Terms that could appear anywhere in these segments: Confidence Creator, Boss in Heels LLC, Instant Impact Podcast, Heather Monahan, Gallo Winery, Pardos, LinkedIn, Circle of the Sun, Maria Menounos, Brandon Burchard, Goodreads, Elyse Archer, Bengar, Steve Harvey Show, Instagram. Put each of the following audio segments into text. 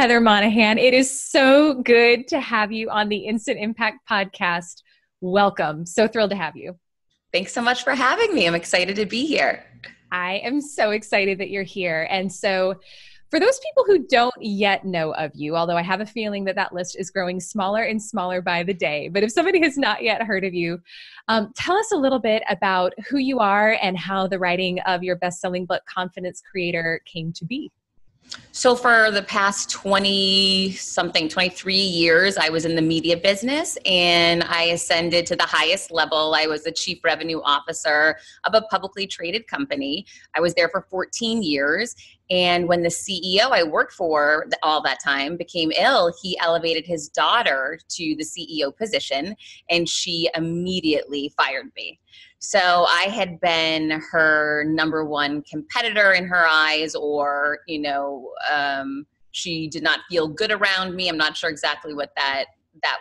Heather Monahan. It is so good to have you on the Instant Impact Podcast. Welcome. So thrilled to have you. Thanks so much for having me. I'm excited to be here. I am so excited that you're here. And so for those people who don't yet know of you, although I have a feeling that that list is growing smaller and smaller by the day, but if somebody has not yet heard of you, tell us a little bit about who you are and how the writing of your best-selling book, Confidence Creator, came to be. So for the past 23 years, I was in the media business and I ascended to the highest level. I was the chief revenue officer of a publicly traded company. I was there for 14 years. And when the CEO I worked for all that time became ill, he elevated his daughter to the CEO position and she immediately fired me. So I had been her number one competitor in her eyes, or, she did not feel good around me. I'm not sure exactly what that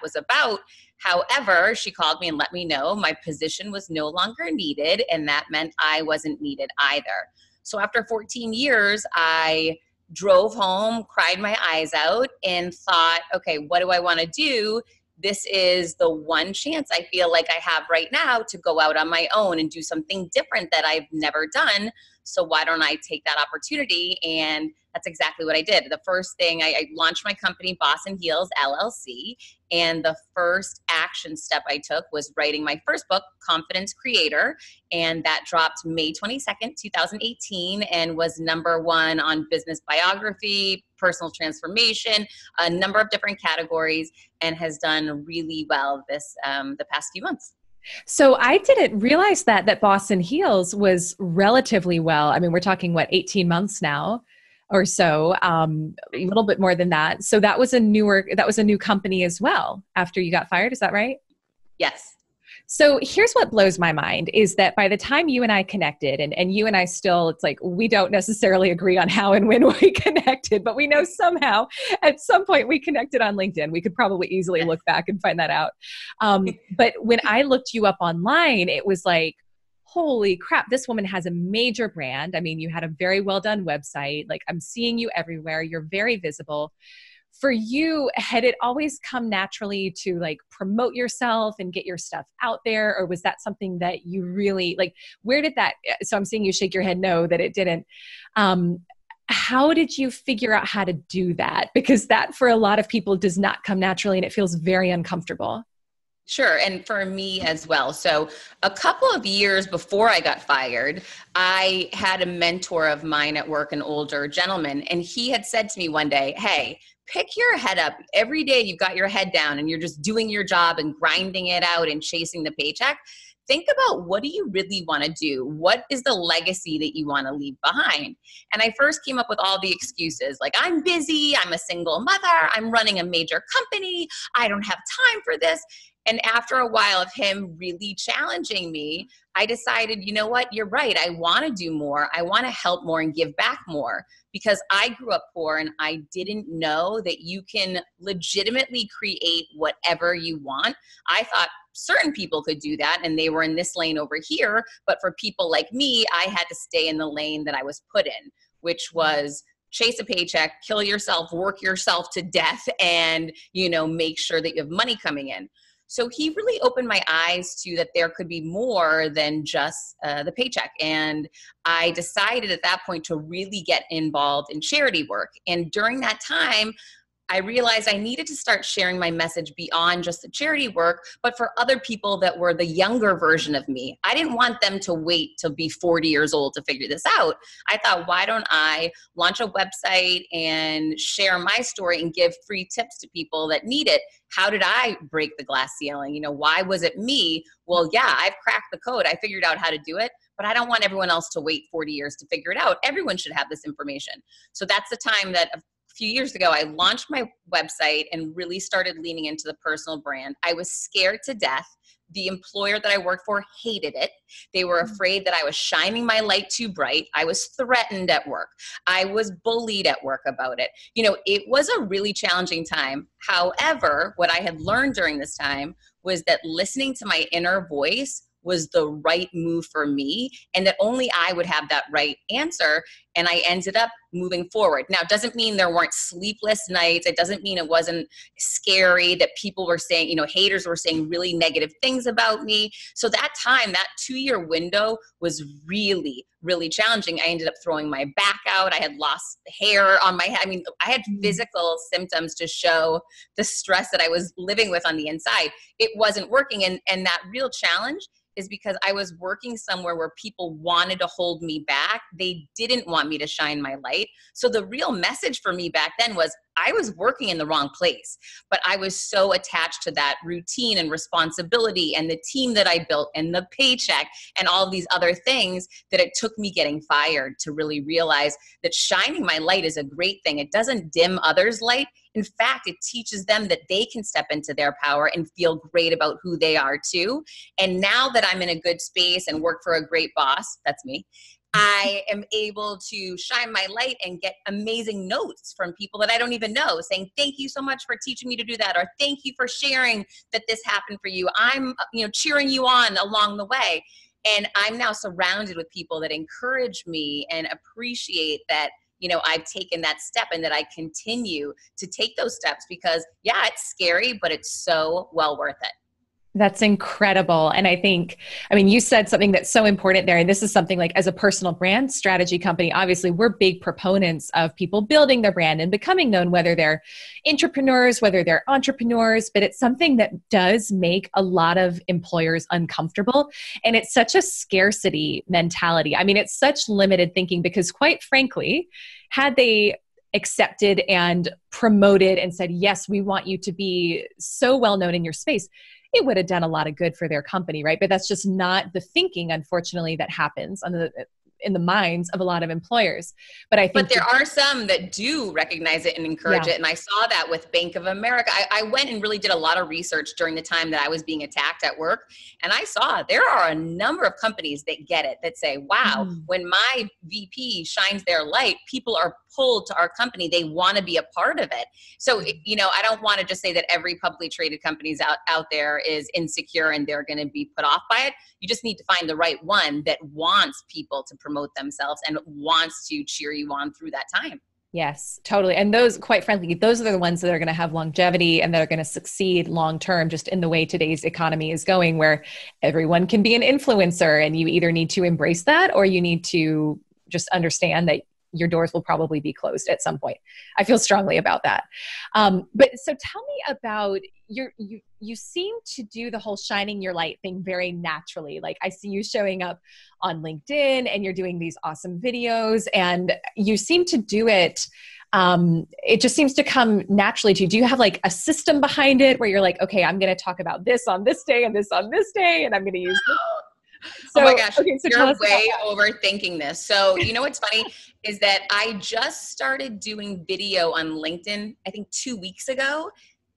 was about. However, she called me and let me know my position was no longer needed, and that meant I wasn't needed either. So after 14 years, I drove home, cried my eyes out, and thought, okay, what do I want to do? This is the one chance I feel like I have right now to go out on my own and do something different that I've never done. So why don't I take that opportunity? And that's exactly what I did. The first thing, I launched my company, Boss in Heels LLC. And the first action step I took was writing my first book, Confidence Creator. And that dropped May 22nd, 2018, and was number one on business biography, personal transformation, a number of different categories, and has done really well this the past few months. So I didn't realize that Boss in Heels was relatively well. I mean, we're talking, 18 months now or so, a little bit more than that. So that was a new company as well after you got fired. Is that right? Yes. So here's what blows my mind is that by the time you and I connected, and you and I still, it's like, we don't necessarily agree on how and when we connected, but we know somehow at some point we connected on LinkedIn. We could probably easily look back and find that out. But when I looked you up online, it was like, holy crap, this woman has a major brand. I mean, you had a very well done website. Like, I'm seeing you everywhere. You're very visible. For you, had it always come naturally to promote yourself and get your stuff out there? Or was that something that you really where did that, so I'm seeing you shake your head no, that it didn't. How did you figure out how to do that? Because that for a lot of people does not come naturally and it feels very uncomfortable. Sure. And for me as well. So a couple of years before I got fired, I had a mentor of mine at work, an older gentleman, and he had said to me one day, hey, pick your head up. Every day you've got your head down and you're just doing your job and grinding it out and chasing the paycheck. Think about, what do you really want to do? What is the legacy that you want to leave behind? And I first came up with all the excuses, like, I'm busy, I'm a single mother, I'm running a major company, I don't have time for this. And after a while of him really challenging me, I decided, you know what, you're right. I want to do more. I want to help more and give back more, because I grew up poor and I didn't know that you can legitimately create whatever you want. I thought certain people could do that and they were in this lane over here. But for people like me, I had to stay in the lane that I was put in, which was chase a paycheck, kill yourself, work yourself to death, and, make sure that you have money coming in. So he really opened my eyes to that there could be more than just the paycheck. And I decided at that point to really get involved in charity work. And during that time, I realized I needed to start sharing my message beyond just the charity work, but for other people that were the younger version of me. I didn't want them to wait till be 40 years old to figure this out. I thought, why don't I launch a website and share my story and give free tips to people that need it? How did I break the glass ceiling? Why was it me? Well, yeah, I've cracked the code. I figured out how to do it, but I don't want everyone else to wait 40 years to figure it out. Everyone should have this information. So that's the time that few years ago, I launched my website and really started leaning into the personal brand. I was scared to death. The employer that I worked for hated it. They were afraid that I was shining my light too bright. I was threatened at work. I was bullied at work about it. It was a really challenging time. However, what I had learned during this time was that listening to my inner voice was the right move for me, and that only I would have that right answer. and I ended up moving forward. Now, it doesn't mean there weren't sleepless nights. It doesn't mean it wasn't scary, that people were saying, you know, haters were saying really negative things about me. So that time, that 2-year window was really, really challenging. I ended up throwing my back out. I had lost hair on my head. I mean, I had physical symptoms to show the stress that I was living with on the inside. It wasn't working. And that real challenge is because I was working somewhere where people wanted to hold me back. They didn't want me to shine my light. So the real message for me back then was I was working in the wrong place, but I was so attached to that routine and responsibility and the team that I built and the paycheck and all these other things that it took me getting fired to really realize that shining my light is a great thing. It doesn't dim others' light. In fact, it teaches them that they can step into their power and feel great about who they are too. And now that I'm in a good space and work for a great boss, that's me, I am able to shine my light and get amazing notes from people that I don't even know saying, thank you so much for teaching me to do that. Or thank you for sharing that this happened for you. I'm, you know, cheering you on along the way. And I'm now surrounded with people that encourage me and appreciate that, you know, I've taken that step and that I continue to take those steps because yeah, it's scary, but it's so well worth it. That's incredible. And I think, I mean, you said something that's so important there. And this is something like as a personal brand strategy company, obviously we're big proponents of people building their brand and becoming known, whether they're entrepreneurs, whether they're entrepreneurs, but it's something that does make a lot of employers uncomfortable. And it's such a scarcity mentality. I mean, it's such limited thinking because quite frankly, had they accepted and promoted and said, yes, we want you to be so well known in your space, it would have done a lot of good for their company, right? But that's just not the thinking, unfortunately, that happens on the, in the minds of a lot of employers. But I think there are some that do recognize it and encourage it. And I saw that with Bank of America. I went and really did a lot of research during the time that I was being attacked at work. And I saw there are a number of companies that get it, that say, wow, when my VP shines their light, people are pulled to our company. They want to be a part of it. So, you know, I don't want to just say that every publicly traded company's out there is insecure and they're going to be put off by it. You just need to find the right one that wants people to promote themselves and wants to cheer you on through that time. Yes, totally. And those, quite frankly, those are the ones that are going to have longevity and that are going to succeed long-term, just in the way today's economy is going, where everyone can be an influencer and you either need to embrace that or you need to just understand that your doors will probably be closed at some point. I feel strongly about that. But so tell me about your, you seem to do the whole shining your light thing very naturally. Like I see you showing up on LinkedIn and you're doing these awesome videos and you seem to do it. It just seems to come naturally to you. Do you have like a system behind it where you're like, okay, I'm going to talk about this on this day and this on this day, and I'm going to use this. So, oh my gosh, okay, so you're way overthinking this. So you know what's funny is that I just started doing video on LinkedIn, I think 2 weeks ago.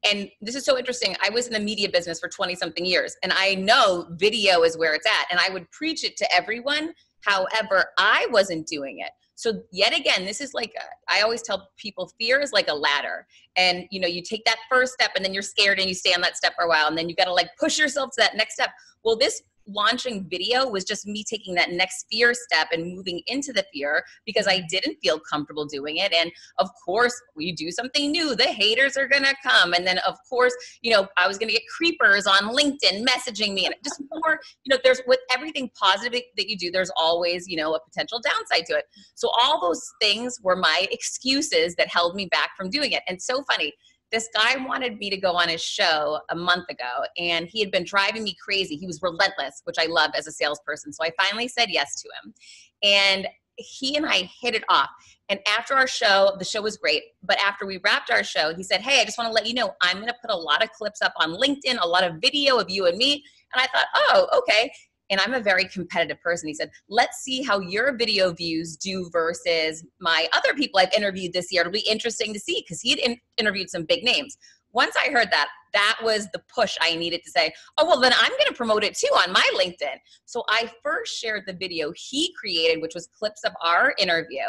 And this is so interesting. I was in the media business for 20 something years and I know video is where it's at and I would preach it to everyone. However, I wasn't doing it. So yet again, this is like, I always tell people fear is like a ladder and you know, you take that first step and then you're scared and you stay on that step for a while and then you got to like push yourself to that next step. Well, this launching video was just me taking that next fear step and moving into the fear because I didn't feel comfortable doing it. And of course, when you do something new, the haters are going to come. And then of course, you know, I was going to get creepers on LinkedIn messaging me and just more, you know, there's with everything positive that you do, there's always, you know, a potential downside to it. So all those things were my excuses that held me back from doing it. And so funny, this guy wanted me to go on his show a month ago and he had been driving me crazy. He was relentless, which I love as a salesperson. So I finally said yes to him and he and I hit it off. And after our show, the show was great. But after we wrapped our show, he said, hey, I just want to let you know, I'm going to put a lot of clips up on LinkedIn, a lot of video of you and me. And I thought, oh, okay. And I'm a very competitive person. He said, let's see how your video views do versus my other people I've interviewed this year. It'll be interesting to see because he had interviewed some big names. Once I heard that, that was the push I needed to say, oh, well, then I'm going to promote it too on my LinkedIn. So I first shared the video he created, which was clips of our interview.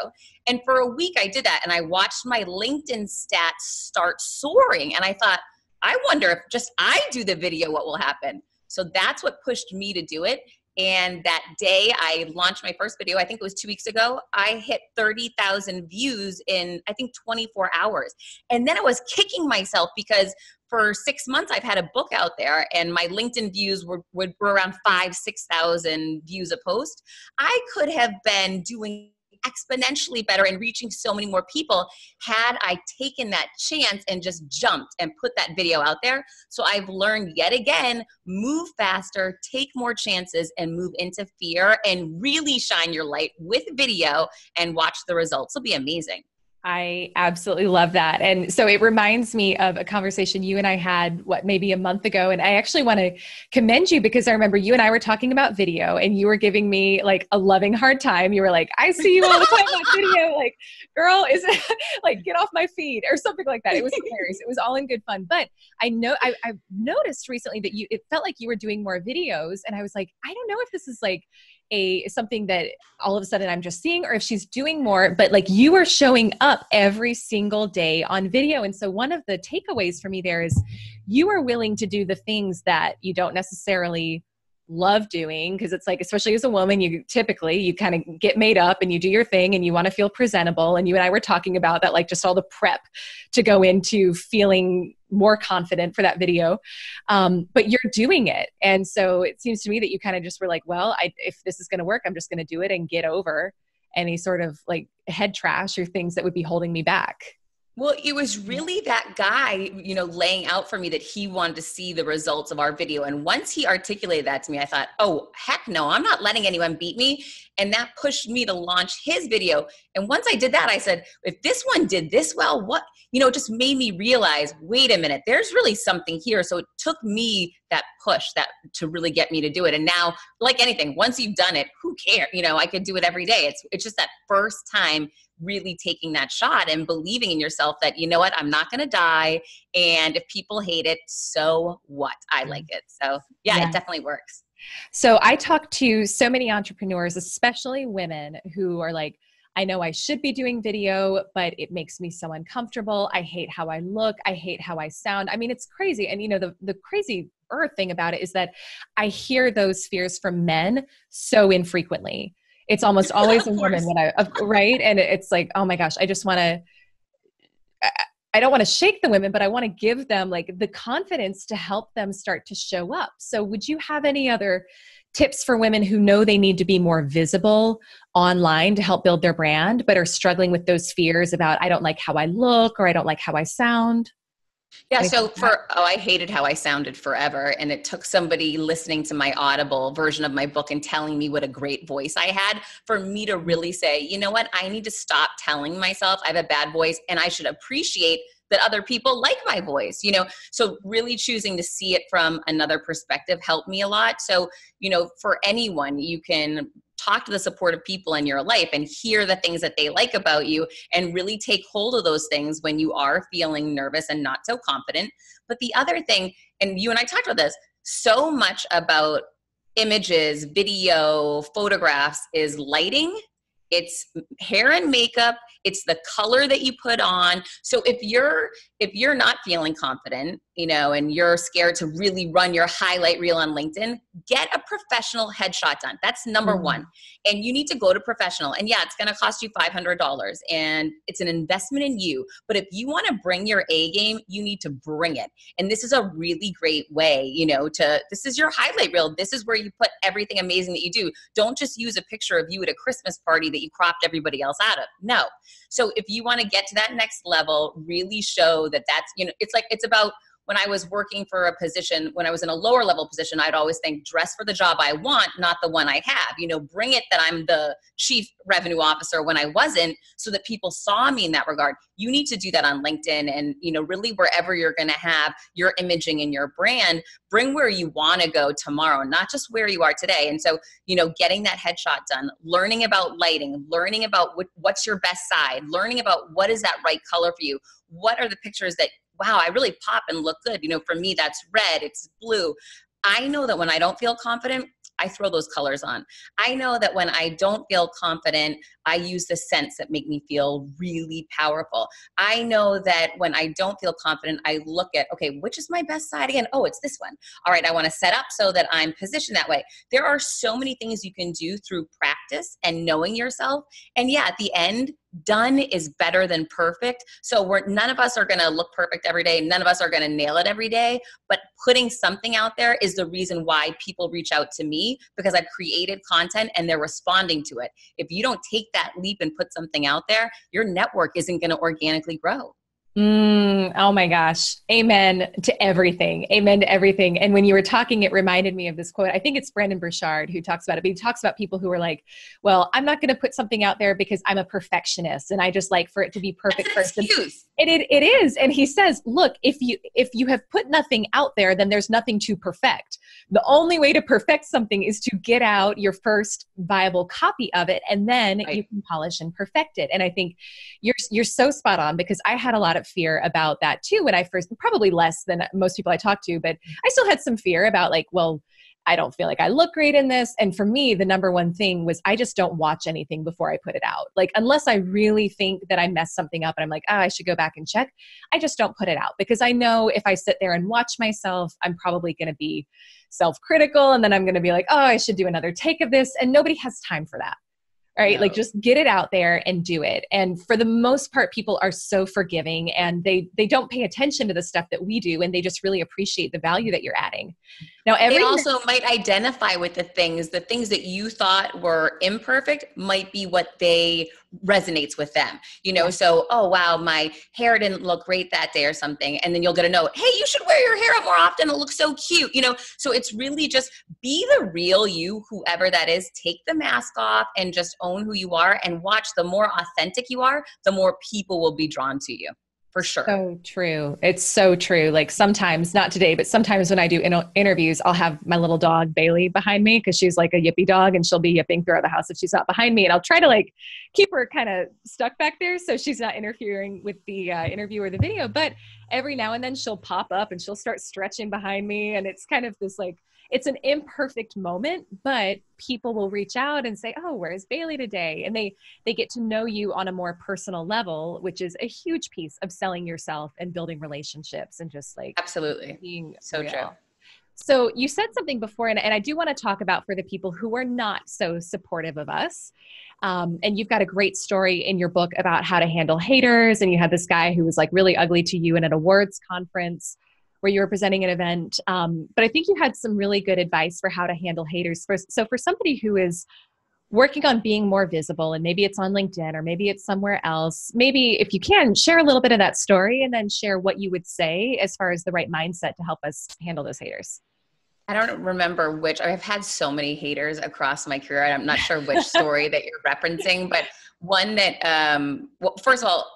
And for a week I did that. And I watched my LinkedIn stats start soaring. And I thought, I wonder if just I do the video, what will happen? So that's what pushed me to do it. And that day I launched my first video, I think it was 2 weeks ago, I hit 30,000 views in, I think, 24 hours. And then I was kicking myself because for 6 months I've had a book out there and my LinkedIn views were around 5,000-6,000 views a post. I could have been doing exponentially better and reaching so many more people had I taken that chance and just jumped and put that video out there. So I've learned yet again, move faster, take more chances, and move into fear and really shine your light with video and watch the results. It'll be amazing. I absolutely love that. And so it reminds me of a conversation you and I had, what, maybe a month ago. And I actually want to commend you because I remember you and I were talking about video and you were giving me like a loving hard time. You were like, I see you all the time on video. Like, girl, is it like, get off my feed or something like that. It was hilarious. It was all in good fun. But I know I've noticed recently that it felt like you were doing more videos. And I was like, I don't know if this is like something that all of a sudden I'm just seeing, or if she's doing more, but like you are showing up every single day on video. And so one of the takeaways for me there is you are willing to do the things that you don't necessarily love doing. Cause it's like, especially as a woman, you kind of get made up and you do your thing and you want to feel presentable. And you and I were talking about that, like just all the prep to go into feeling more confident for that video. But you're doing it. And so it seems to me that you kind of just were like, well, if this is going to work, I'm just going to do it and get over any sort of like head trash or things that would be holding me back. Well, it was really that guy, laying out for me that he wanted to see the results of our video. And once he articulated that to me, I thought, oh, heck no, I'm not letting anyone beat me. And that pushed me to launch his video. And once I did that, I said, if this one did this well, what, it just made me realize, wait a minute, there's really something here. So it took me that push to really get me to do it. And now, like anything, once you've done it, who cares? I could do it every day. It's just that first time really taking that shot and believing in yourself that, you know what, I'm not going to die. And if people hate it, so what? I like it. So yeah, it definitely works. So I talk to so many entrepreneurs, especially women, who are like, I know I should be doing video, but it makes me so uncomfortable. I hate how I look. I hate how I sound. I mean, it's crazy. And the crazier thing about it is that I hear those fears from men so infrequently. It's almost always a woman when right? And it's like, oh my gosh, I just want to, I don't want to shake the women, but I want to give them like the confidence to help them start to show up. So would you have any other tips for women who know they need to be more visible online to help build their brand, but are struggling with those fears about, I don't like how I look, or I don't like how I sound? Yeah. So I hated how I sounded forever. And it took somebody listening to my Audible version of my book and telling me what a great voice I had for me to really say, you know what, I need to stop telling myself I have a bad voice and I should appreciate that other people like my voice, So really choosing to see it from another perspective helped me a lot. So, for anyone, you can talk to the supportive people in your life and hear the things that they like about you and really take hold of those things when you are feeling nervous and not so confident. But the other thing, and you and I talked about this, so much about images, video, photographs is lighting. It's hair and makeup. It's the color that you put on. So if you're not feeling confident, and you're scared to really run your highlight reel on LinkedIn, get a professional headshot done. That's number one. And you need to go to professional. And yeah, it's going to cost you $500 and it's an investment in you. But if you want to bring your A game, you need to bring it. And this is a really great way, this is your highlight reel. This is where you put everything amazing that you do. Don't just use a picture of you at a Christmas party that you cropped everybody else out of. No. So if you want to get to that next level, really show that that's, it's about, when I was working for a position, when I was in a lower level position, I'd always think dress for the job I want, not the one I have, bring it that I'm the chief revenue officer when I wasn't, so that people saw me in that regard. You need to do that on LinkedIn and, really wherever you're going to have your imaging and your brand, bring where you want to go tomorrow, not just where you are today. And so, getting that headshot done, learning about lighting, learning about what's your best side, learning about what is that right color for you. What are the pictures that, wow, I really pop and look good. For me, that's red, it's blue. I know that when I don't feel confident, I throw those colors on. I know that when I don't feel confident, I use the scents that make me feel really powerful. I know that when I don't feel confident, I look at, okay, which is my best side again? Oh, it's this one. All right, I want to set up so that I'm positioned that way. There are so many things you can do through practice and knowing yourself. And yeah, at the end, done is better than perfect. So none of us are going to look perfect every day. None of us are going to nail it every day. But putting something out there is the reason why people reach out to me, because I've created content and they're responding to it. If you don't take that leap and put something out there, your network isn't going to organically grow. Oh my gosh. Amen to everything. Amen to everything. And when you were talking, it reminded me of this quote. I think it's Brandon Burchard who talks about it, but he talks about people who are like, well, I'm not going to put something out there because I'm a perfectionist and I just like for it to be perfect first. It is. And he says, look, if you have put nothing out there, then there's nothing to perfect. The only way to perfect something is to get out your first viable copy of it. And then right. You can polish and perfect it. And I think you're so spot on, because I had a lot of fear about that too when I first, probably less than most people I talk to, but I still had some fear about like, well, I don't feel like I look great in this. And for me, the number one thing was I just don't watch anything before I put it out. Like, unless I really think that I messed something up and I'm like, oh, I should go back and check, I just don't put it out, because I know if I sit there and watch myself, I'm probably going to be self-critical. And then I'm going to be like, oh, I should do another take of this. And nobody has time for that. Right? No. Like, just get it out there and do it. And for the most part, people are so forgiving, and they don't pay attention to the stuff that we do. And they just really appreciate the value that you're adding. Now, they also might identify with the things that you thought were imperfect might be what they resonates with them, you know? Yeah. So, oh wow, my hair didn't look great that day or something. And then you'll get a note, hey, you should wear your hair up more often. It looks so cute, you know? So it's really just be the real you, whoever that is. Take the mask off and just own who you are, and watch, the more authentic you are, the more people will be drawn to you. For sure. So true. It's so true. Like sometimes, not today, but sometimes when I do interviews, I'll have my little dog, Bailey, behind me, because she's like a yippy dog and she'll be yipping throughout the house if she's not behind me. And I'll try to like keep her kind of stuck back there so she's not interfering with the interview or the video. But every now and then she'll pop up and she'll start stretching behind me. And it's kind of this like, it's an imperfect moment, but people will reach out and say, oh, where's Bailey today? And they get to know you on a more personal level, which is a huge piece of selling yourself and building relationships and just like absolutely being so real. True. So you said something before, and I do want to talk about for the people who are not so supportive of us. And you've got a great story in your book about how to handle haters. And you had this guy who was like really ugly to you in an awards conference where you were presenting an event. But I think you had some really good advice for how to handle haters. So for somebody who is working on being more visible, and maybe it's on LinkedIn or maybe it's somewhere else, maybe if you can share a little bit of that story and then share what you would say as far as the right mindset to help us handle those haters. I don't remember which. I've had so many haters across my career. I'm not sure which story that you're referencing, but one that, well, first of all,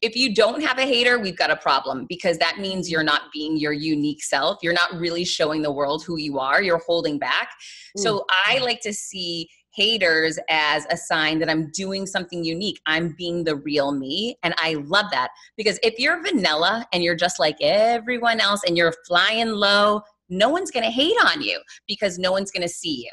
if you don't have a hater, we've got a problem, because that means you're not being your unique self. You're not really showing the world who you are. You're holding back. Ooh. So I like to see haters as a sign that I'm doing something unique. I'm being the real me. And I love that, because if you're vanilla and you're just like everyone else and you're flying low, no one's going to hate on you because no one's going to see you.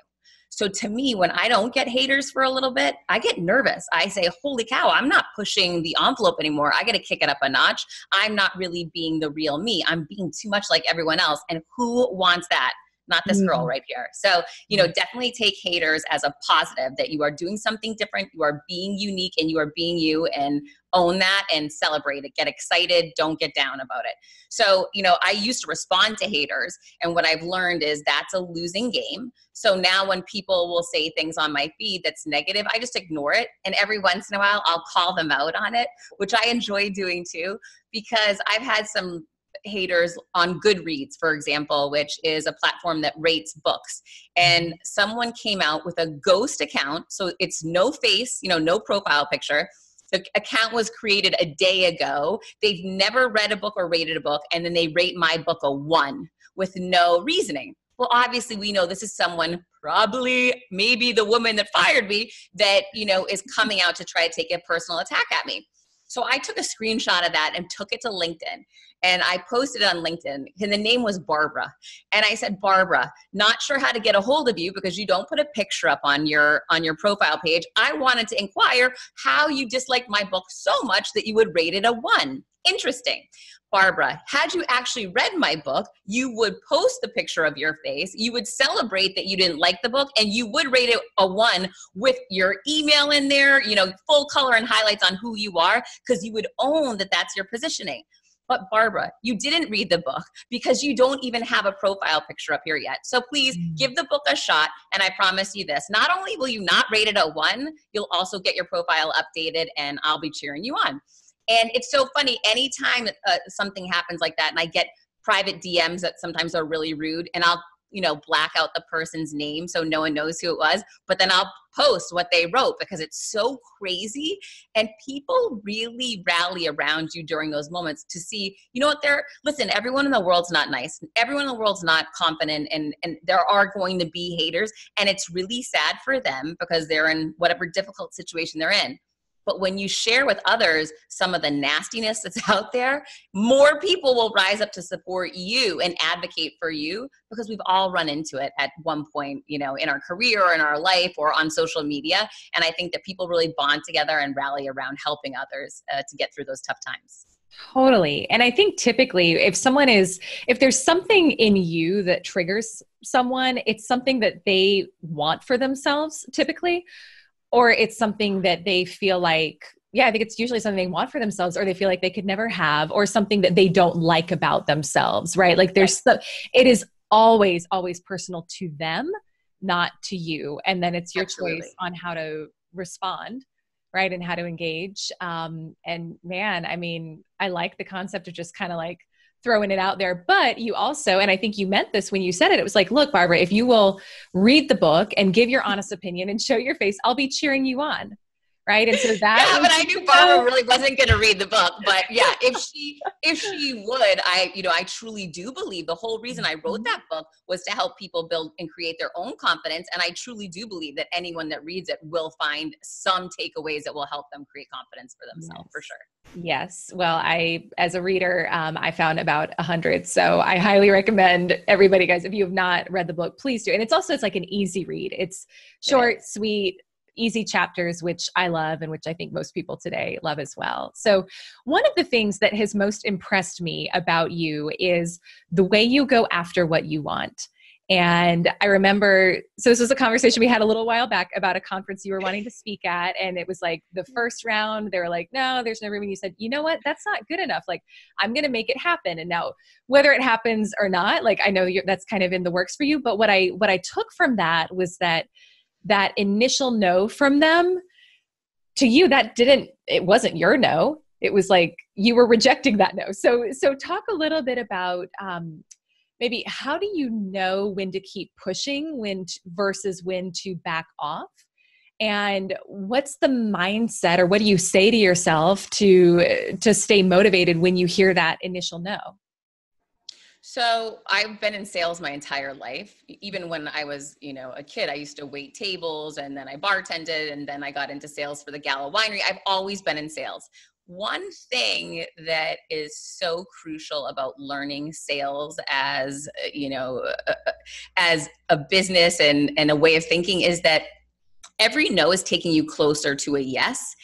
So to me, when I don't get haters for a little bit, I get nervous. I say, holy cow, I'm not pushing the envelope anymore. I got to kick it up a notch. I'm not really being the real me. I'm being too much like everyone else. And who wants that? Not this girl right here. So, you know, definitely take haters as a positive that you are doing something different. You are being unique and you are being you, and own that and celebrate it. Get excited. Don't get down about it. So, you know, I used to respond to haters, and what I've learned is that's a losing game. So now when people will say things on my feed that's negative, I just ignore it. And every once in a while, I'll call them out on it, which I enjoy doing too, because I've had some haters on Goodreads, for example, which is a platform that rates books. And someone came out with a ghost account. So it's no face, you know, no profile picture. The account was created a day ago. They've never read a book or rated a book. And then they rate my book a 1 with no reasoning. Well, obviously we know this is someone, probably maybe the woman that fired me, that, you know, is coming out to try to take a personal attack at me. So I took a screenshot of that and took it to LinkedIn, and I posted it on LinkedIn, and the name was Barbara. And I said, Barbara, not sure how to get a hold of you because you don't put a picture up on your profile page. I wanted to inquire how you disliked my book so much that you would rate it a 1. Interesting. Barbara, had you actually read my book, you would post the picture of your face, you would celebrate that you didn't like the book, and you would rate it a 1 with your email in there, you know, full color and highlights on who you are, because you would own that that's your positioning. But Barbara, you didn't read the book because you don't even have a profile picture up here yet. So please give the book a shot. And I promise you this, not only will you not rate it a 1, you'll also get your profile updated and I'll be cheering you on. And it's so funny, anytime something happens like that, and I get private DMs that sometimes are really rude, and I'll, you know, black out the person's name so no one knows who it was, but then I'll post what they wrote because it's so crazy. And people really rally around you during those moments to see, you know what, listen, everyone in the world's not nice. Everyone in the world's not confident, and there are going to be haters, and it's really sad for them because they're in whatever difficult situation they're in. But when you share with others some of the nastiness that's out there, more people will rise up to support you and advocate for you, because we've all run into it at one point, you know, in our career or in our life or on social media. And I think that people really bond together and rally around helping others to get through those tough times. Totally. And I think typically if someone is, if there's something in you that triggers someone, it's something that they want for themselves typically. Or it's something that they feel like, yeah, I think it's usually something they want for themselves, or they feel like they could never have, or something that they don't like about themselves, right? Like there's, it is always, always personal to them, not to you. And then it's your choice on how to respond, right? And how to engage. And man, I mean, I like the concept of just kind of like throwing it out there, but you also, and I think you meant this when you said it, it was like, look, Barbara, if you will read the book and give your honest opinion and show your face, I'll be cheering you on. Right. And so that, yeah, but I knew Barbara really wasn't going to read the book, but yeah, if she would, I truly do believe the whole reason I wrote that book was to help people build and create their own confidence. And I truly do believe that anyone that reads it will find some takeaways that will help them create confidence for themselves, for sure. Yes. Well, as a reader, I found about 100. So I highly recommend everybody, guys, if you have not read the book, please do. And it's also, it's like an easy read. It's short, sweet, easy chapters, which I love and which I think most people today love as well. So one of the things that has most impressed me about you is the way you go after what you want. And I remember, so this was a conversation we had a little while back about a conference you were wanting to speak at. And it was like the first round, they were like, no, there's no room. And you said, you know what? That's not good enough. Like, I'm going to make it happen. And now whether it happens or not, like, I know that's kind of in the works for you. But what I took from that was that initial no from them to you, it wasn't your no. It was like you were rejecting that no. So talk a little bit about maybe how do you know when to keep pushing versus when to back off? And what's the mindset, or what do you say to yourself to stay motivated when you hear that initial no? So I've been in sales my entire life. Even when I was, a kid, I used to wait tables, and then I bartended, and then I got into sales for the Gallo Winery. I've always been in sales. One thing that is so crucial about learning sales as a business and a way of thinking is that every no is taking you closer to a yes.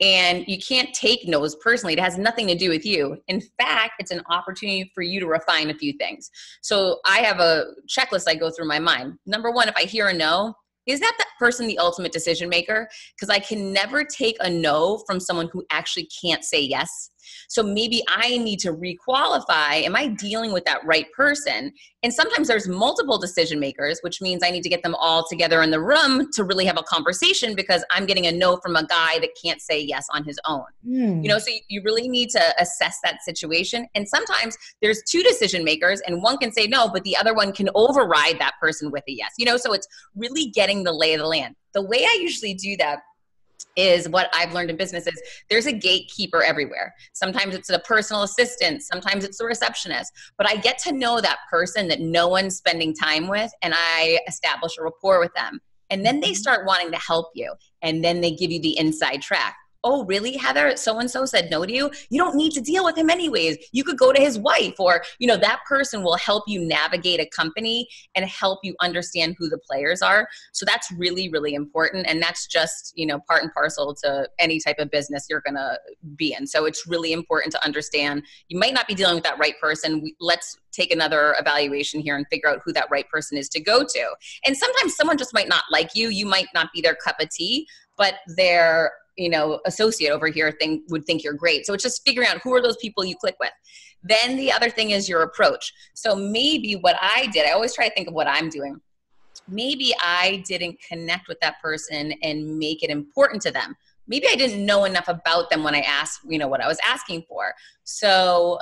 And you can't take no's personally. It has nothing to do with you. In fact, it's an opportunity for you to refine a few things. So I have a checklist I go through in my mind. Number one, if I hear a no, is that person the ultimate decision maker? Because I can never take a no from someone who actually can't say yes. So maybe I need to requalify. Am I dealing with that right person? And sometimes there's multiple decision makers, which means I need to get them all together in the room to really have a conversation, because I'm getting a no from a guy that can't say yes on his own. So you really need to assess that situation. And sometimes there's 2 decision makers, and one can say no, but the other one can override that person with a yes. So it's really getting the lay of the land. The way I usually do that is what I've learned in business is there's a gatekeeper everywhere. Sometimes it's a personal assistant. Sometimes it's the receptionist. But I get to know that person that no one's spending time with, and I establish a rapport with them. And then they start wanting to help you. And then they give you the inside track. oh, really, Heather? So-and-so said no to you. You don't need to deal with him anyways. You could go to his wife, or, you know, that person will help you navigate a company and help you understand who the players are. So that's really, really important. And that's just, you know, part and parcel to any type of business you're going to be in. So it's really important to understand you might not be dealing with that right person. Let's take another evaluation here and figure out who that right person is to go to. And sometimes someone just might not like you. You might not be their cup of tea, but their, you know, associate over here would think you're great. So it's just figuring out who are those people you click with. Then the other thing is your approach. So maybe what I did, I always try to think of what I'm doing. Maybe I didn't connect with that person and make it important to them. Maybe I didn't know enough about them when I asked, you know, what I was asking for. So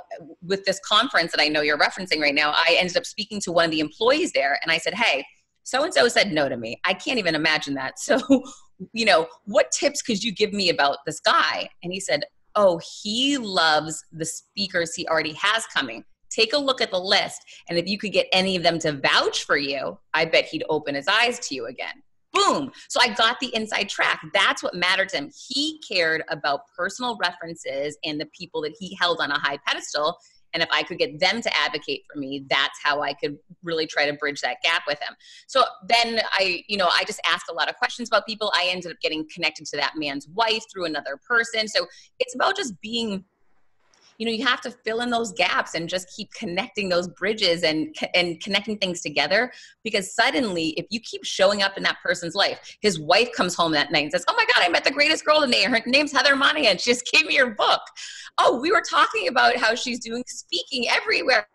with this conference that I know you're referencing right now, I ended up speaking to one of the employees there, and I said, hey, so-and-so said no to me. I can't even imagine that. So, you know, what tips could you give me about this guy? And he said, oh, he loves the speakers he already has coming. Take a look at the list, and if you could get any of them to vouch for you, I bet he'd open his eyes to you again. Boom. So I got the inside track. That's what mattered to him. He cared about personal references and the people that he held on a high pedestal. And if I could get them to advocate for me, that's how I could really try to bridge that gap with him. So then I just asked a lot of questions about people. I ended up getting connected to that man's wife through another person. So it's about just being, you know, you have to fill in those gaps and just keep connecting those bridges and connecting things together, because suddenly if you keep showing up in that person's life, his wife comes home that night and says, oh my God, I met the greatest girl today. Her name's Heather Monahan. She just gave me your book. Oh, we were talking about how she's doing speaking everywhere.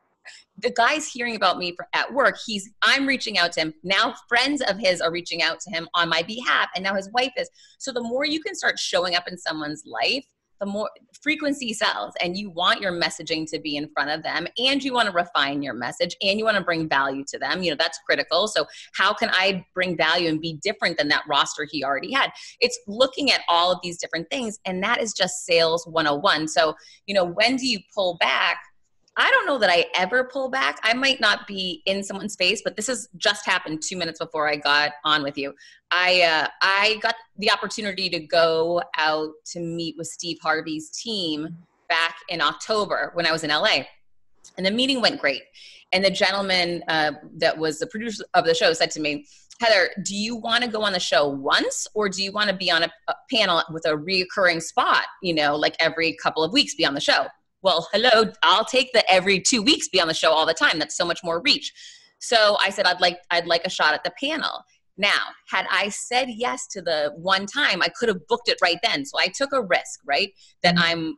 The guy's hearing about me at work. I'm reaching out to him. Now friends of his are reaching out to him on my behalf, and now his wife is. So the more you can start showing up in someone's life, the more frequency sells, and you want your messaging to be in front of them, and you want to refine your message, and you want to bring value to them. You know, that's critical. So how can I bring value and be different than that roster he already had? It's looking at all of these different things, and that is just sales 101. So, you know, when do you pull back? I don't know that I ever pull back. I might not be in someone's face, but this has just happened 2 minutes before I got on with you. I got the opportunity to go out to meet with Steve Harvey's team back in October when I was in LA. And the meeting went great. And the gentleman that was the producer of the show said to me, Heather, do you want to go on the show once, or do you want to be on a panel with a reoccurring spot, you know, like every couple of weeks be on the show? Well, hello, I'll take the every 2 weeks be on the show all the time. That's so much more reach. So I said, I'd like a shot at the panel. Now, had I said yes to the one time, I could have booked it right then. So I took a risk, right? That I'm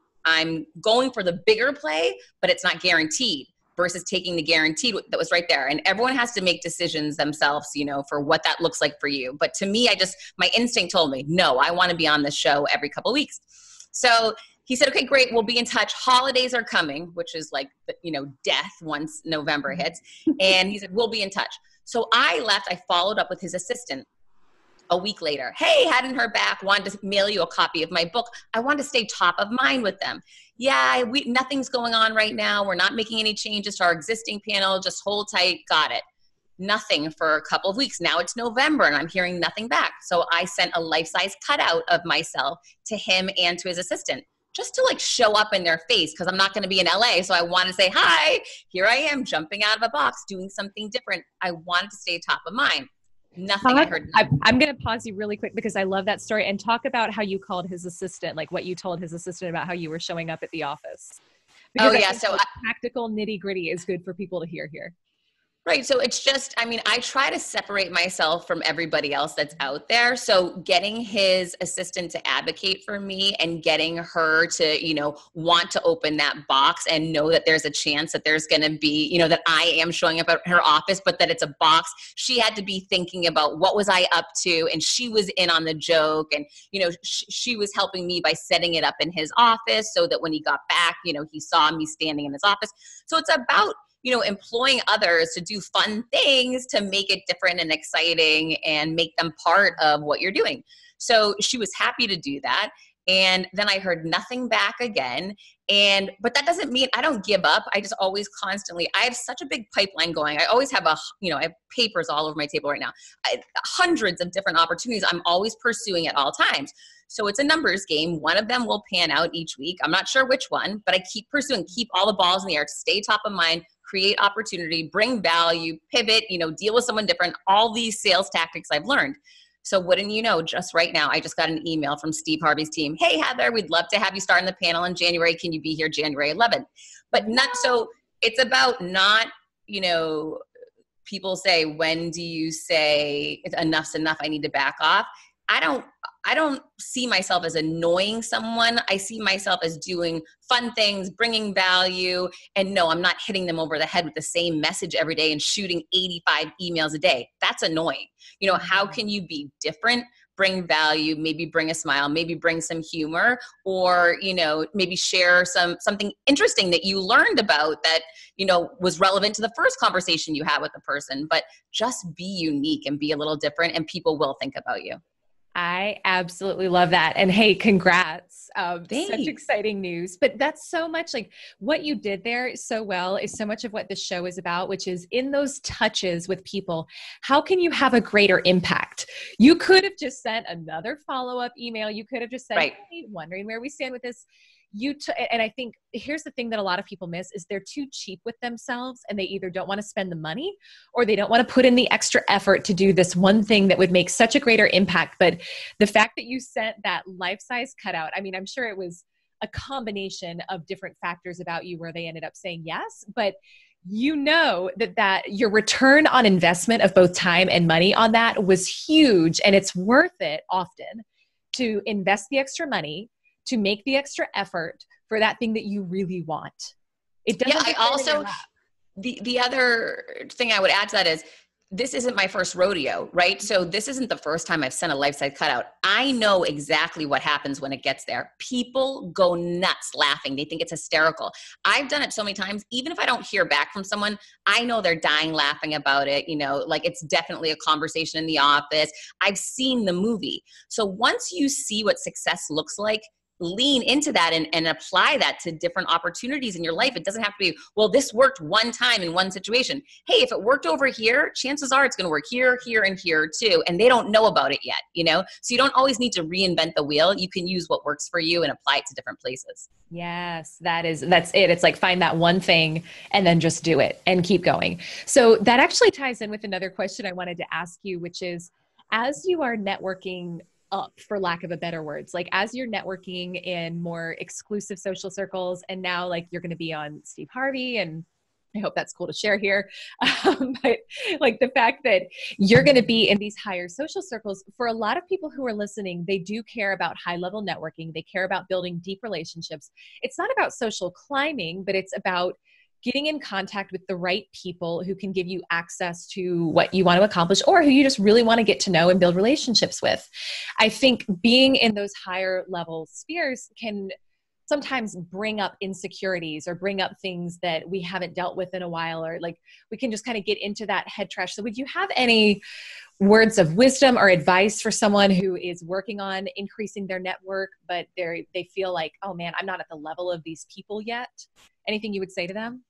going for the bigger play, but it's not guaranteed, versus taking the guaranteed that was right there. And everyone has to make decisions themselves, you know, for what that looks like for you. But to me, my instinct told me, no, I want to be on the show every couple of weeks. So he said, okay, great, we'll be in touch. Holidays are coming, which is like, you know, death once November hits. And he said, we'll be in touch. So I left. I followed up with his assistant a week later. Hey, hadn't heard back. Wanted to mail you a copy of my book. I wanted to stay top of mind with them. Yeah, nothing's going on right now. We're not making any changes to our existing panel. Just hold tight. Got it. Nothing for a couple of weeks. Now it's November and I'm hearing nothing back. So I sent a life-size cutout of myself to him and to his assistant, just to like show up in their face, because I'm not going to be in LA. So I want to say, hi, here I am jumping out of a box, doing something different. I wanted to stay top of mind. Nothing. I heard. I'm going to pause you really quick because I love that story, and talk about how you called his assistant, like what you told his assistant about how you were showing up at the office. Because so practical nitty gritty is good for people to hear here. Right. So it's just, I mean, I try to separate myself from everybody else that's out there. So getting his assistant to advocate for me and getting her to, you know, want to open that box and know that there's a chance that there's going to be, you know, that I am showing up at her office, but that it's a box. She had to be thinking about what was I up to, and she was in on the joke, and, you know, she was helping me by setting it up in his office so that when he got back, you know, he saw me standing in his office. So it's about, you know, employing others to do fun things, to make it different and exciting and make them part of what you're doing. So she was happy to do that. And then I heard nothing back again. But that doesn't mean I don't give up. I just always constantly, I have such a big pipeline going. I always have I have papers all over my table right now. Hundreds of different opportunities I'm always pursuing at all times. So it's a numbers game. One of them will pan out each week. I'm not sure which one, but I keep pursuing, keep all the balls in the air, stay top of mind, create opportunity, bring value, pivot, deal with someone different, all these sales tactics I've learned. So wouldn't you know, just right now, I just got an email from Steve Harvey's team. Hey, Heather, we'd love to have you start on the panel in January. Can you be here January 11th? So it's about not, people say, when do you say enough's enough? I need to back off. I don't see myself as annoying someone. I see myself as doing fun things, bringing value. And no, I'm not hitting them over the head with the same message every day and shooting 85 emails a day. That's annoying. How can you be different, bring value, maybe bring a smile, maybe bring some humor, or, maybe share something interesting that you learned about that, was relevant to the first conversation you had with the person, but just be unique and be a little different and people will think about you. I absolutely love that. And hey, congrats. Such exciting news. But that's so much like what you did there so well is so much of what this show is about, which is in those touches with people, how can you have a greater impact? You could have just sent another follow-up email. You could have just said, right. Hey, wondering where we stand with this. And I think here's the thing that a lot of people miss is they're too cheap with themselves and they either don't want to spend the money or they don't want to put in the extra effort to do this one thing that would make such a greater impact. But the fact that you sent that life-size cutout, I mean, I'm sure it was a combination of different factors about you where they ended up saying yes, but that your return on investment of both time and money on that was huge. And it's worth it often to invest the extra money to make the extra effort for that thing that you really want. It doesn't. Yeah, I also, the other thing I would add to that is this isn't my first rodeo, right? So this isn't the first time I've sent a life-size cutout. I know exactly what happens when it gets there. People go nuts laughing. They think it's hysterical. I've done it so many times. Even if I don't hear back from someone, I know they're dying laughing about it. Like it's definitely a conversation in the office. I've seen the movie. So once you see what success looks like, lean into that and apply that to different opportunities in your life. It doesn't have to be, well, this worked one time in one situation. Hey, if it worked over here, chances are it's going to work here, here, and here too. And they don't know about it yet, So you don't always need to reinvent the wheel. You can use what works for you and apply it to different places. Yes, that's it. It's like find that one thing and then just do it and keep going. So that actually ties in with another question I wanted to ask you, which is, as you are networking up, for lack of a better words, like as you're networking in more exclusive social circles, and now like you're going to be on Steve Harvey, and I hope that's cool to share here. But like the fact that you're going to be in these higher social circles, for a lot of people who are listening, they do care about high level networking. They care about building deep relationships. It's not about social climbing, but it's about getting in contact with the right people who can give you access to what you want to accomplish or who you just really want to get to know and build relationships with. I think being in those higher level spheres can sometimes bring up insecurities or bring up things that we haven't dealt with in a while, or like we can just kind of get into that head trash. So would you have any words of wisdom or advice for someone who is working on increasing their network, but they feel like, oh man, I'm not at the level of these people yet? Anything you would say to them?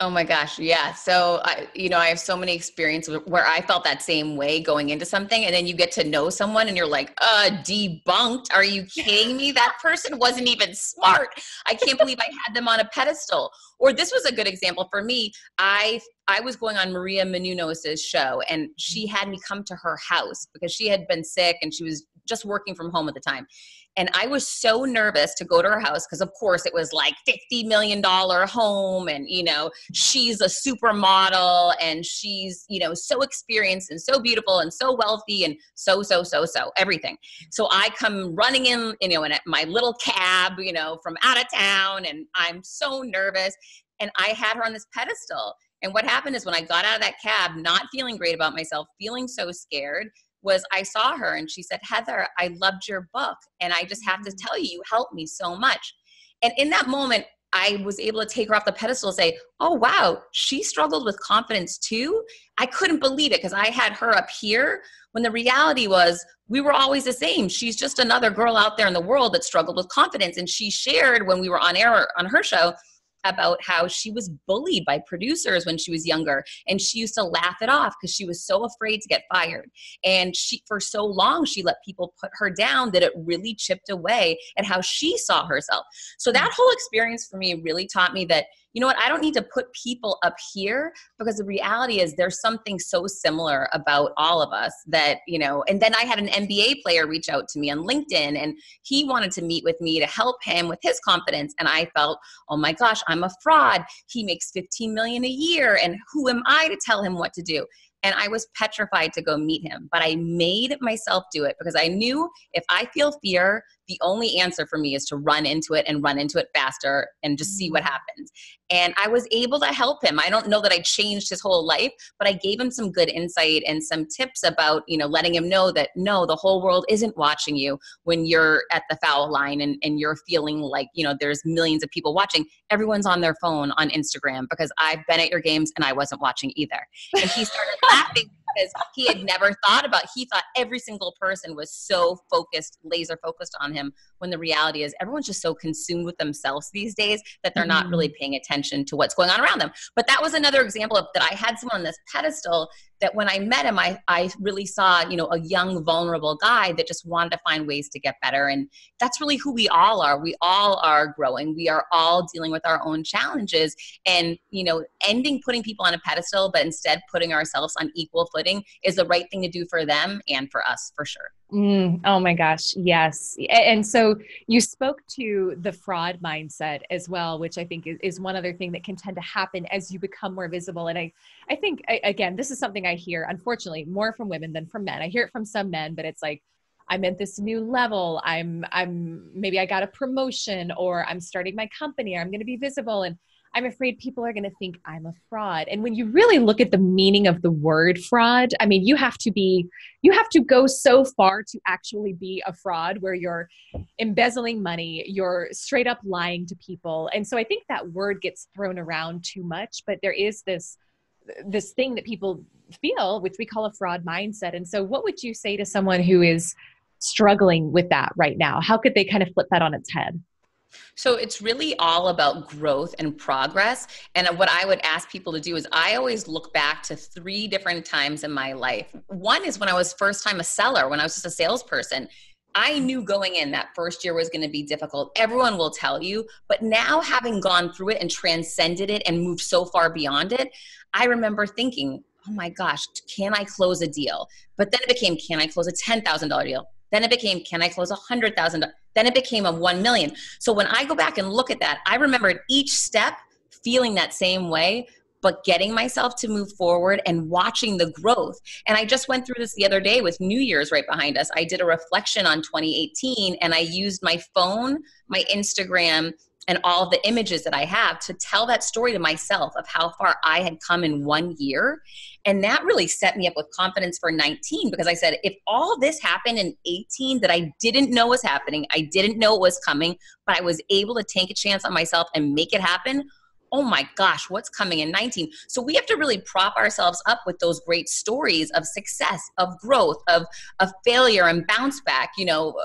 Oh my gosh. Yeah. So I have so many experiences where I felt that same way going into something. And then you get to know someone and you're like, debunked. Are you kidding me? That person wasn't even smart. I can't believe I had them on a pedestal. Or this was a good example for me. I was going on Maria Menounos' show and she had me come to her house because she had been sick and she was just working from home at the time. And I was so nervous to go to her house because, of course, it was like $50 million home and, she's a supermodel and she's, so experienced and so beautiful and so wealthy and so everything. So I come running in, in my little cab, from out of town, and I'm so nervous. And I had her on this pedestal. And what happened is when I got out of that cab, not feeling great about myself, feeling so scared, was I saw her and she said, Heather, I loved your book. And I just have to tell you, you helped me so much. And in that moment, I was able to take her off the pedestal and say, oh, wow, she struggled with confidence too. I couldn't believe it because I had her up here when the reality was we were always the same. She's just another girl out there in the world that struggled with confidence. And she shared when we were on air on her show about how she was bullied by producers when she was younger. And she used to laugh it off because she was so afraid to get fired. And she, for so long, she let people put her down that it really chipped away at how she saw herself. So that whole experience for me really taught me that, you know what, I don't need to put people up here because the reality is there's something so similar about all of us that, you know, and then I had an NBA player reach out to me on LinkedIn and he wanted to meet with me to help him with his confidence. And I felt, oh my gosh, I'm a fraud. He makes $15 million a year and who am I to tell him what to do? And I was petrified to go meet him, but I made myself do it because I knew if I feel fear, the only answer for me is to run into it and run into it faster and just see what happens. And I was able to help him. I don't know that I changed his whole life, but I gave him some good insight and some tips about, you know, letting him know that no, the whole world isn't watching you when you're at the foul line and you're feeling like, you know, there's millions of people watching. Everyone's on their phone on Instagram because I've been at your games and I wasn't watching either. And he started laughing because he had never thought about, he thought every single person was so focused, laser focused on him, when the reality is everyone's just so consumed with themselves these days that they're not really paying attention to what's going on around them. But that was another example of that I had someone on this pedestal that when I met him, I really saw, you know, a young, vulnerable guy that just wanted to find ways to get better. And that's really who we all are. We all are growing. We are all dealing with our own challenges and, you know, ending putting people on a pedestal, but instead putting ourselves on equal footing is the right thing to do for them and for us, for sure. Oh my gosh. Yes. And so you spoke to the fraud mindset as well, which I think is one other thing that can tend to happen as you become more visible. And I think, again, this is something I hear, unfortunately, more from women than from men. I hear it from some men, but it's like, I'm at this new level. I'm maybe I got a promotion or I'm starting my company or I'm going to be visible. And I'm afraid people are going to think I'm a fraud. And when you really look at the meaning of the word fraud, I mean, you have to go so far to actually be a fraud where you're embezzling money, you're straight up lying to people. And so I think that word gets thrown around too much, but there is this thing that people feel, which we call a fraud mindset. And so what would you say to someone who is struggling with that right now? How could they kind of flip that on its head? So it's really all about growth and progress. And what I would ask people to do is I always look back to three different times in my life. One is when I was first time a seller, when I was just a salesperson. I knew going in that first year was going to be difficult. Everyone will tell you, but now having gone through it and transcended it and moved so far beyond it, I remember thinking, oh my gosh, can I close a deal? But then it became, can I close a $10,000 deal? Then it became, can I close $100,000? Then it became a $1 million. So when I go back and look at that, I remembered each step feeling that same way, but getting myself to move forward and watching the growth. And I just went through this the other day with New Year's right behind us. I did a reflection on 2018 and I used my phone, my Instagram, and all the images that I have to tell that story to myself of how far I had come in 1 year. And that really set me up with confidence for 19 because I said, if all this happened in 18 that I didn't know was happening, I didn't know it was coming, but I was able to take a chance on myself and make it happen, oh my gosh, what's coming in 19? So we have to really prop ourselves up with those great stories of success, of growth, of failure and bounce back, you know.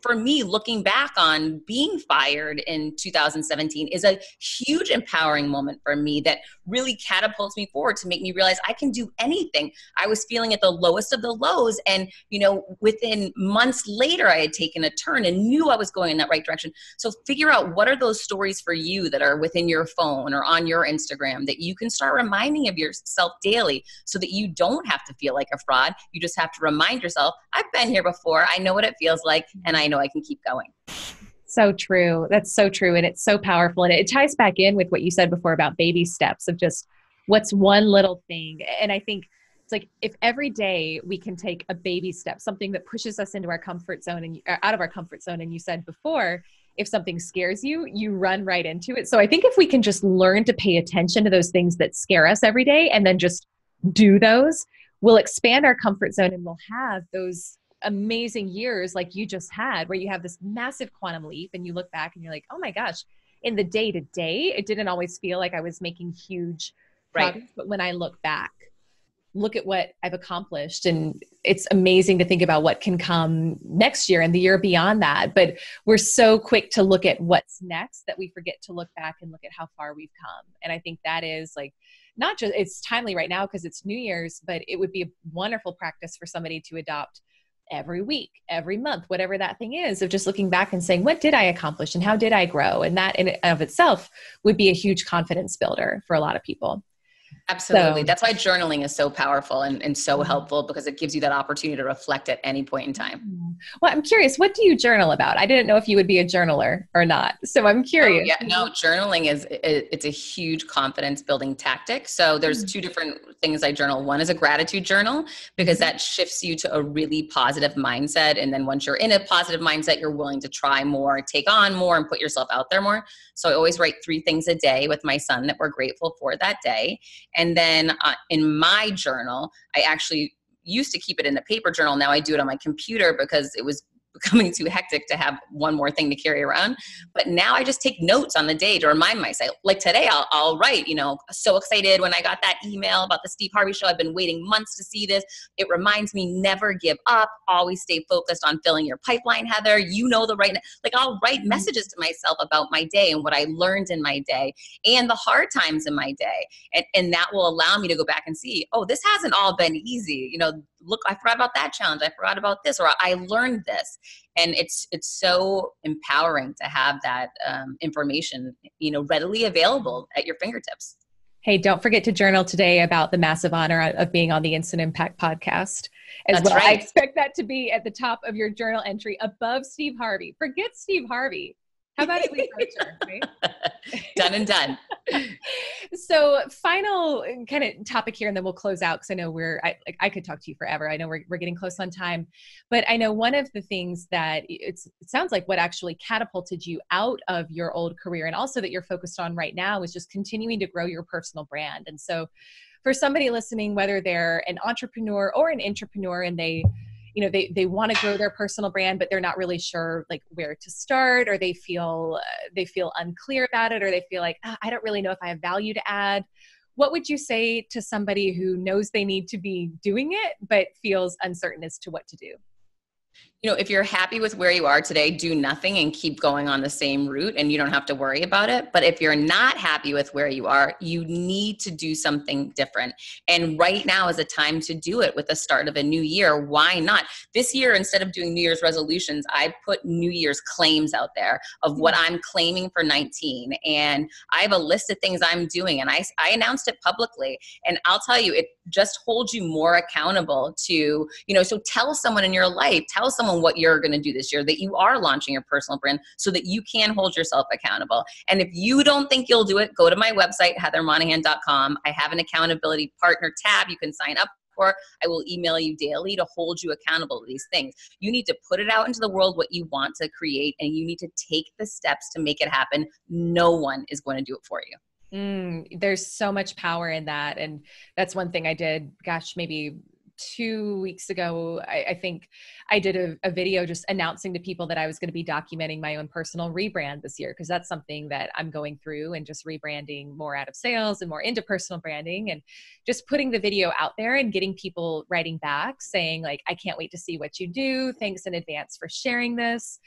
For me, looking back on being fired in 2017 is a huge empowering moment for me that really catapults me forward to make me realize I can do anything. I was feeling at the lowest of the lows. And, you know, within months later, I had taken a turn and knew I was going in that right direction. So figure out what are those stories for you that are within your phone or on your Instagram that you can start reminding of yourself daily so that you don't have to feel like a fraud. You just have to remind yourself, I've been here before. I know what it feels like. And I know I can keep going. So true. That's so true. And it's so powerful. And it ties back in with what you said before about baby steps of just what's one little thing. And I think it's like, if every day we can take a baby step, something that pushes us into our comfort zone and out of our comfort zone. And you said before, if something scares you, you run right into it. So I think if we can just learn to pay attention to those things that scare us every day, and then just do those, we'll expand our comfort zone and we'll have those amazing years like you just had, where you have this massive quantum leap and you look back and you're like, oh my gosh, in the day to day, it didn't always feel like I was making huge progress. Right. But when I look back, look at what I've accomplished. And it's amazing to think about what can come next year and the year beyond that. But we're so quick to look at what's next that we forget to look back and look at how far we've come. And I think that is like, not just, it's timely right now because it's New Year's, but it would be a wonderful practice for somebody to adopt every week, every month, whatever that thing is, of just looking back and saying, what did I accomplish and how did I grow? And that in and of itself would be a huge confidence builder for a lot of people. Absolutely. So that's why journaling is so powerful and so helpful, because it gives you that opportunity to reflect at any point in time. Well, I'm curious, what do you journal about? I didn't know if you would be a journaler or not. So I'm curious. Oh, yeah. No, journaling is, it's a huge confidence building tactic. So there's two different things I journal. One is a gratitude journal, because that shifts you to a really positive mindset. And then once you're in a positive mindset, you're willing to try more, take on more, and put yourself out there more. So I always write 3 things a day with my son that we're grateful for that day. And then in my journal, I actually used to keep it in a paper journal. Now I do it on my computer because it was becoming too hectic to have one more thing to carry around. But now I just take notes on the day to remind myself. Like today, I'll write, you know, so excited when I got that email about the Steve Harvey Show. I've been waiting months to see this. It reminds me, never give up. Always stay focused on filling your pipeline, Heather. You know the right. Like, I'll write messages to myself about my day and what I learned in my day and the hard times in my day. And that will allow me to go back and see, oh, this hasn't all been easy. You know, look, I forgot about that challenge. I forgot about this, or I learned this. And it's so empowering to have that information, you know, readily available at your fingertips. Hey, don't forget to journal today about the massive honor of being on the Instant Impact podcast. As well. Right. I expect that to be at the top of your journal entry above Steve Harvey. Forget Steve Harvey. How about Elyse Archer, right? Done and done. So final kind of topic here, and then we'll close out because I know I could talk to you forever. I know we're getting close on time, but I know one of the things that it sounds like what actually catapulted you out of your old career, and also that you're focused on right now, is just continuing to grow your personal brand. And so for somebody listening, whether they're an entrepreneur or an intrapreneur, and they want to grow their personal brand, but they're not really sure like where to start, or they feel unclear about it, or they feel like, I don't really know if I have value to add. What would you say to somebody who knows they need to be doing it, but feels uncertain as to what to do? You know, if you're happy with where you are today, do nothing and keep going on the same route, and you don't have to worry about it. But if you're not happy with where you are, you need to do something different. And right now is a time to do it with the start of a new year. Why not? This year, instead of doing New Year's resolutions, I put New Year's claims out there of what I'm claiming for 19. And I have a list of things I'm doing, and I announced it publicly. And I'll tell you, it just holds you more accountable to, you know, so tell someone in your life, tell someone what you're going to do this year, that you are launching your personal brand, so that you can hold yourself accountable. And if you don't think you'll do it, go to my website, heathermonahan.com. I have an accountability partner tab you can sign up for. I will email you daily to hold you accountable to these things. You need to put it out into the world what you want to create, and you need to take the steps to make it happen. No one is going to do it for you. There's so much power in that. And that's one thing I did, gosh, maybe 2 weeks ago, I think I did a video just announcing to people that I was going to be documenting my own personal rebrand this year, because that's something that I'm going through, and just rebranding more out of sales and more into personal branding, and just putting the video out there and getting people writing back saying like, I can't wait to see what you do. Thanks in advance for sharing this.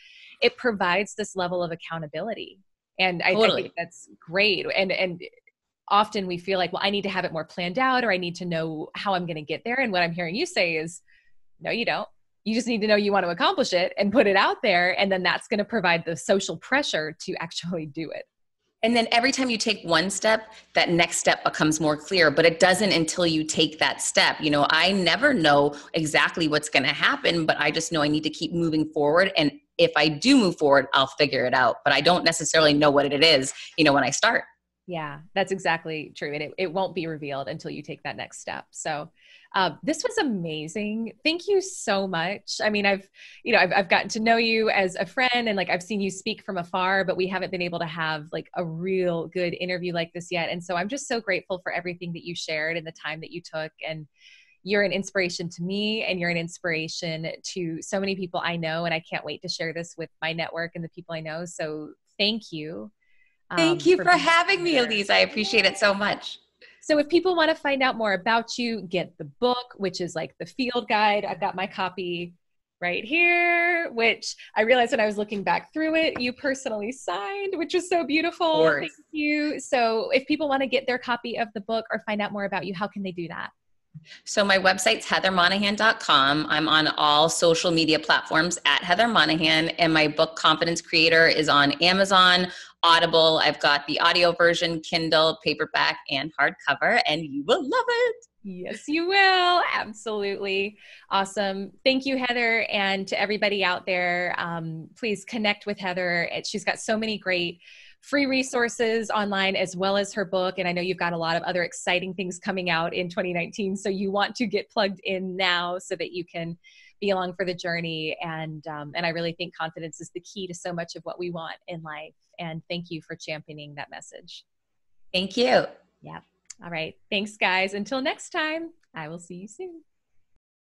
It provides this level of accountability. And I think that's great. And often we feel like, well, I need to have it more planned out, or I need to know how I'm going to get there. And what I'm hearing you say is, no, you don't. You just need to know you want to accomplish it and put it out there. And then that's going to provide the social pressure to actually do it. And then every time you take one step, that next step becomes more clear, but it doesn't until you take that step. You know, I never know exactly what's going to happen, but I just know I need to keep moving forward. And if I do move forward, I'll figure it out, but I don't necessarily know what it is, you know, when I start. Yeah, that's exactly true. And it won't be revealed until you take that next step. So this was amazing. Thank you so much. I mean, I've gotten to know you as a friend, and like, I've seen you speak from afar, but we haven't been able to have like a real good interview like this yet. And so I'm just so grateful for everything that you shared and the time that you took. And you're an inspiration to me, and you're an inspiration to so many people I know. And I can't wait to share this with my network and the people I know. So thank you. Thank you for having me, Elyse. I appreciate it so much. So if people want to find out more about you, get the book, which is like the field guide. I've got my copy right here, which I realized when I was looking back through it, you personally signed, which is so beautiful. Thank you. So if people want to get their copy of the book or find out more about you, how can they do that? So my website's heathermonahan.com. I'm on all social media platforms at Heather Monahan, and my book Confidence Creator is on Amazon, Audible. I've got the audio version, Kindle, paperback, and hardcover, and you will love it. Yes, you will. Absolutely. Awesome. Thank you, Heather. And to everybody out there, please connect with Heather. She's got so many great free resources online as well as her book. And I know you've got a lot of other exciting things coming out in 2019. So you want to get plugged in now so that you can be along for the journey. And I really think confidence is the key to so much of what we want in life. And thank you for championing that message. Thank you. Yeah. All right. Thanks, guys. Until next time, I will see you soon.